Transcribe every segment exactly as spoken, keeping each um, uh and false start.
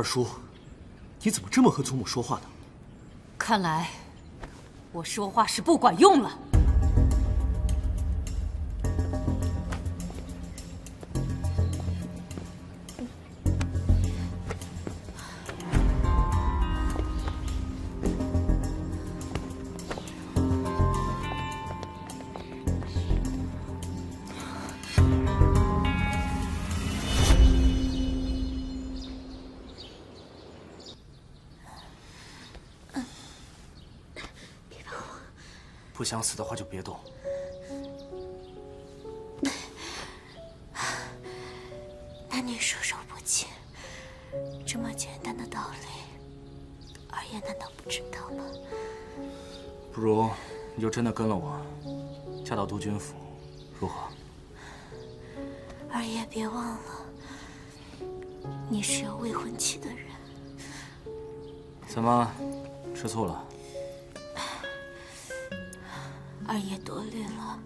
二叔，你怎么这么和祖母说话呢？看来我说话是不管用了。不想死的话就别动。男女授受不亲，这么简单的道理，二爷难道不知道吗？不如你就真的跟了我，嫁到督军府，如何？二爷别忘了，你是有未婚妻的人。怎么，吃醋了？ 二爷多虑了，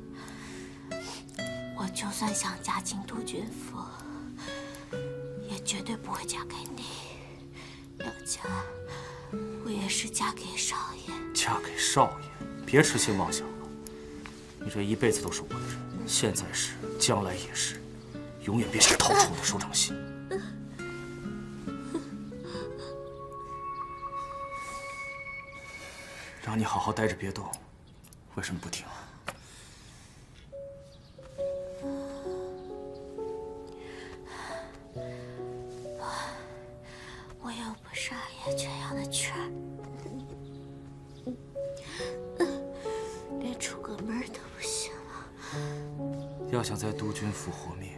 我就算想嫁进督军府，也绝对不会嫁给你。要嫁，我也是嫁给少爷。嫁给少爷，别痴心妄想了。你这一辈子都是我的人，现在是，将来也是，永远别想逃出我的手掌心。 让你好好待着，别动。 为什么不听啊？我又不是二爷圈养的圈儿，连出个门都不行了。要想在督军府活命，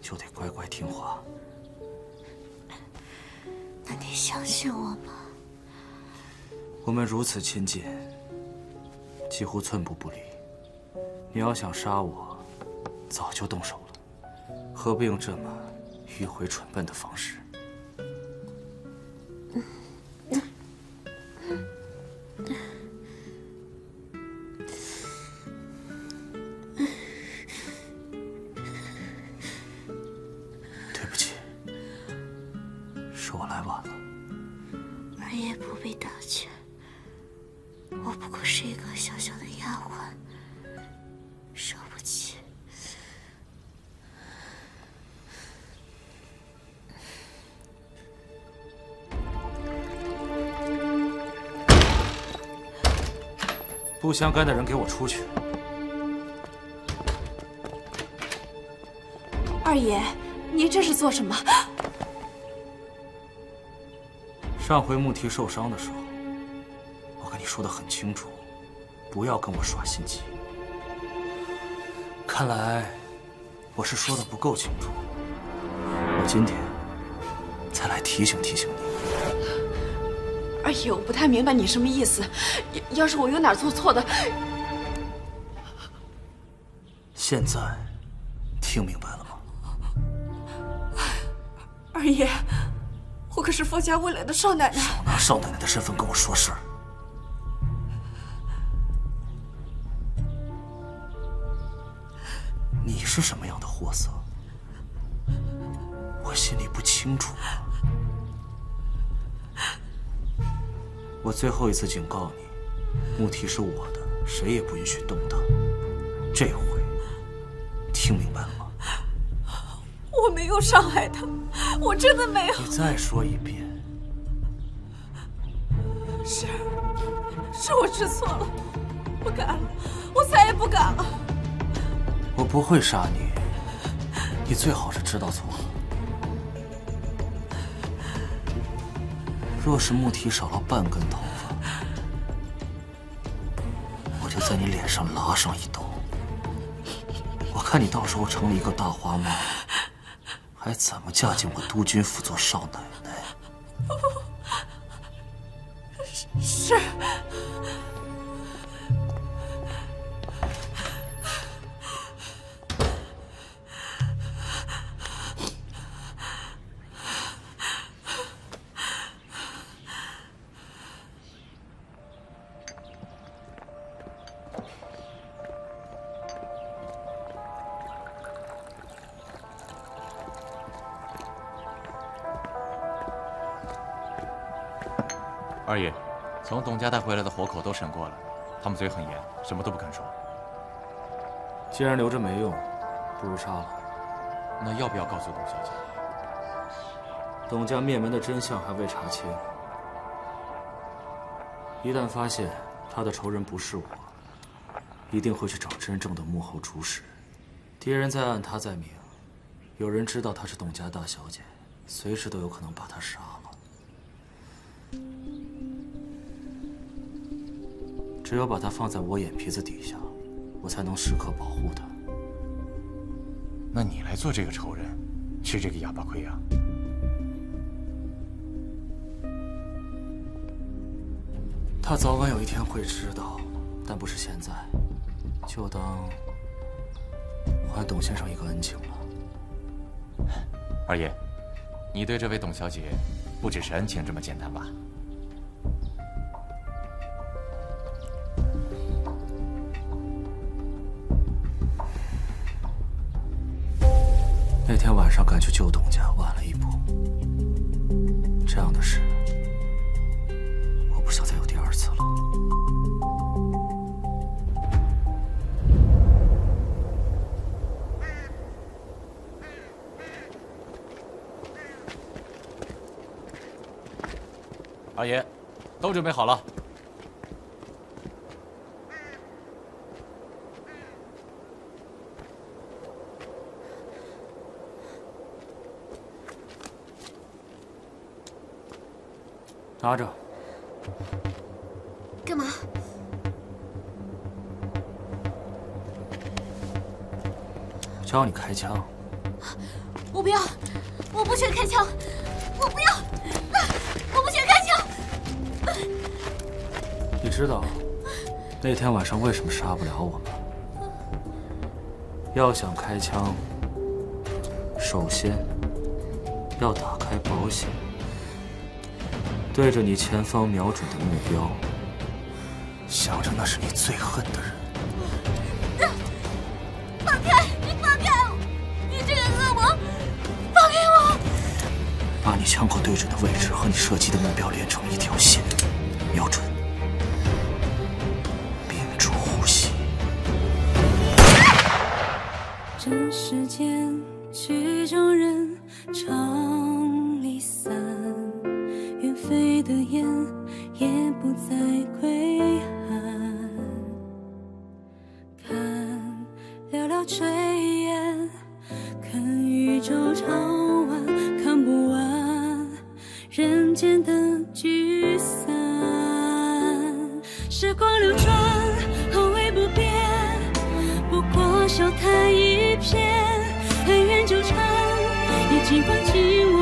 就得乖乖听话。那你相信我吗？我们如此亲近。 几乎寸步不离。你要想杀我，早就动手了，何必用这么迂回蠢笨的方式？对不起，是我来晚了。二爷不必道歉。 我不过是一个小小的丫鬟，受不起。不相干的人，给我出去！二爷，您这是做什么？上回穆提受伤的时候。 说得很清楚，不要跟我耍心机。看来我是说的不够清楚，我今天才来提醒提醒你。二爷，我不太明白你什么意思。要是我有哪做错的，现在听明白了吗？二爷，我可是方家未来的少奶奶。少拿少奶奶的身份跟我说事儿。 你是什么样的货色，我心里不清楚啊。我最后一次警告你，穆提是我的，谁也不允许动他。这回听明白了吗？我没有伤害他，我真的没有。你再说一遍。是，是我知错了，不敢了，我再也不敢了。 我不会杀你，你最好是知道错了。若是穆提少了半根头发，我就在你脸上拉上一刀。我看你到时候成了一个大花猫，还怎么嫁进我督军府做少奶奶？是。二爷，从董家带回来的活口都审过了，他们嘴很严，什么都不敢说。既然留着没用，不如杀了。那要不要告诉董小姐？董家灭门的真相还未查清，一旦发现他的仇人不是我，一定会去找真正的幕后主使。敌人在暗，他在明，有人知道她是董家大小姐，随时都有可能把她杀了。 只有把他放在我眼皮子底下，我才能时刻保护他。那你来做这个仇人，吃这个哑巴亏啊！他早晚有一天会知道，但不是现在，就当还董先生一个恩情吧。二爷，你对这位董小姐不只是恩情这么简单吧？ 那天晚上赶去救董家，晚了一步。这样的事，我不想再有第二次了。二爷，都准备好了。 拿着，干嘛？教你开枪。我不要，我不学开枪，我不要，我不学开枪。你知道那天晚上为什么杀不了我吗？要想开枪，首先要打开保险。 对着你前方瞄准的目标，想着那是你最恨的人。放开！你放开我！你这个恶魔！放开我！把你枪口对准的位置和你射击的目标连成一条线，瞄准，屏住呼吸。这世间曲终人长离散。 飞的雁也不再归岸，看寥寥炊烟，看宇宙长晚，看不完人间的聚散。时光流转，何为不变？不过笑谈一片，恩怨纠缠，也尽放弃。